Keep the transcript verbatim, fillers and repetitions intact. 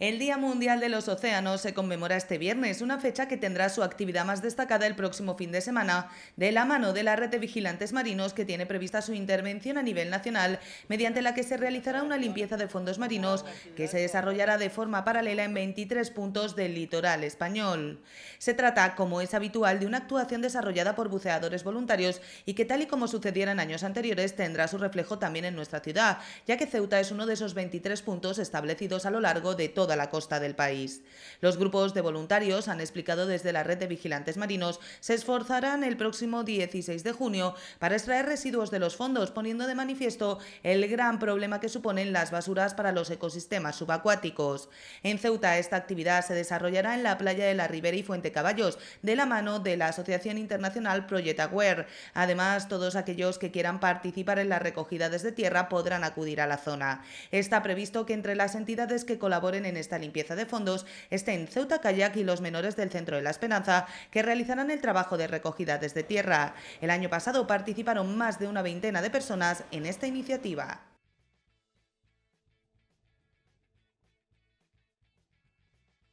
El Día Mundial de los Océanos se conmemora este viernes, una fecha que tendrá su actividad más destacada el próximo fin de semana, de la mano de la Red de Vigilantes Marinos, que tiene prevista su intervención a nivel nacional, mediante la que se realizará una limpieza de fondos marinos que se desarrollará de forma paralela en veintitrés puntos del litoral español. Se trata, como es habitual, de una actuación desarrollada por buceadores voluntarios y que, tal y como sucediera en años anteriores, tendrá su reflejo también en nuestra ciudad, ya que Ceuta es uno de esos veintitrés puntos establecidos a lo largo de todo a la costa del país. Los grupos de voluntarios, han explicado desde la Red de Vigilantes Marinos, se esforzarán el próximo dieciséis de junio para extraer residuos de los fondos, poniendo de manifiesto el gran problema que suponen las basuras para los ecosistemas subacuáticos. En Ceuta, esta actividad se desarrollará en la playa de la Ribera y Fuente Caballos, de la mano de la Asociación Internacional Project Aware. Además, todos aquellos que quieran participar en la recogida desde tierra podrán acudir a la zona. Está previsto que entre las entidades que colaboren en esta limpieza de fondos estén Ceuta Kayak y los menores del Centro de la Esperanza, que realizarán el trabajo de recogida desde tierra. El año pasado participaron más de una veintena de personas en esta iniciativa.